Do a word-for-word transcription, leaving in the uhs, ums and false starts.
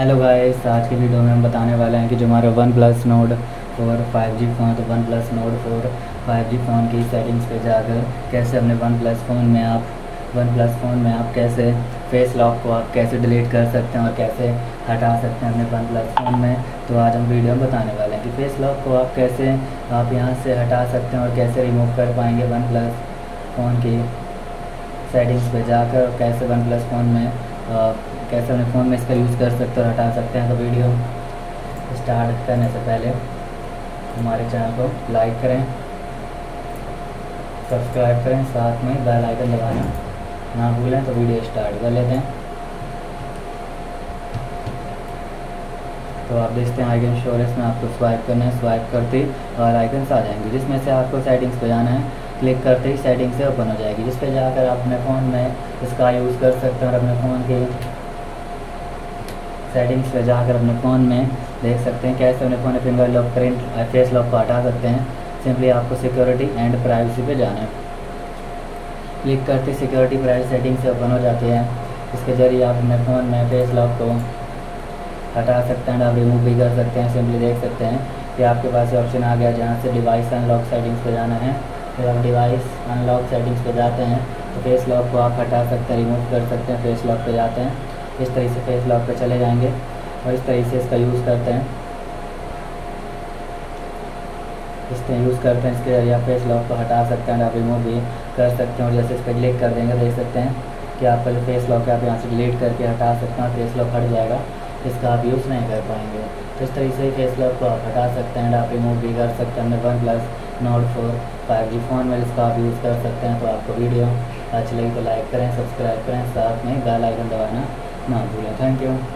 Hello guys, आज के video में हम बताने वाले हैं कि जो हमारा OnePlus Nord four five G phone तो OnePlus Nord four five G phone की सेटिंग्स पे जाकर कैसे अपने वन प्लस फ़ोन में आप वन प्लस फ़ोन में आप कैसे फेस लॉक को आप कैसे डिलीट कर सकते हैं और कैसे हटा सकते हैं अपने वन प्लस फ़ोन में। तो आज हम वीडियो में बताने वाले हैं कि फेस लॉक को आप कैसे आप यहाँ से हटा सकते हैं और कैसे रिमूव कर पाएंगे वन प्लस फ़ोन की सेटिंग्स पर जाकर, और कैसे वन प्लस फ़ोन में आ, कैसे अपने फ़ोन में इसका यूज़ कर सकते हैं और हटा सकते हैं। तो वीडियो स्टार्ट करने से पहले हमारे चैनल को लाइक करें, सब्सक्राइब करें, साथ में बेल आइकन दबाना ना भूलें। तो वीडियो स्टार्ट कर लेते हैं। तो आप देखते हैं आइकन शो हो रहा है, इसमें आपको स्वाइप करना है। स्वाइप करते ही और आइकन्स आ जाएंगे, जिसमें से आपको सेटिंग्स पर जाना है। क्लिक करते ही सेटिंग से ओपन हो जाएगी, जिस पर जाकर आप अपने फ़ोन में इसका यूज़ कर सकते हैं और अपने फ़ोन के सेटिंग्स पर जाकर अपने फ़ोन में देख सकते हैं कैसे अपने फ़ोन में finger lock print face lock को हटा सकते हैं। सिंपली आपको सिक्योरिटी एंड प्राइवेसी पे जाना है। क्लिक करते सिक्योरिटी प्राइवेसी सेटिंग से ओपन हो जाती है। इसके जरिए आप अपने फ़ोन में फेस लॉक को हटा सकते हैं, आप रिमूव भी कर सकते हैं। सिंपली देख सकते हैं कि आपके पास ऑप्शन आ गया, जहाँ से डिवाइस अनलॉक सेटिंग्स पर जाना है। फिर आप डिवाइस अनलॉक सेटिंग्स पे जाते हैं तो फेस लॉक को आप हटा सकते हैं, रिमूव कर सकते हैं। फेस लॉक पे जाते हैं, इस तरीके से फेस लॉक पे चले जाएंगे और इस तरीके से इसका यूज़ करते हैं। इस तरह यूज़ करते हैं, इसके जरिए आप फेस लॉक को हटा सकते हैं, आप रिमूव भी कर सकते हैं। और जैसे इस पर क्लिक कर देंगे, देख सकते हैं कि आप पहले फेस लॉक आप यहाँ से डिलीट करके हटा सकते हैं और फेस लॉक हट जाएगा, इसका आप यूज़ नहीं कर पाएंगे। तो इस तरीके से फेस लॉक को आप हटा सकते हैं, आप रिमूव भी कर सकते हैं अपने OnePlus Nord four five G phone में, इसका आप यूज़ कर सकते हैं। तो आपको वीडियो अच्छी लगी तो लाइक करें, सब्सक्राइब करें, साथ में बेल आइकन दबाना ना भूलें। Thank you.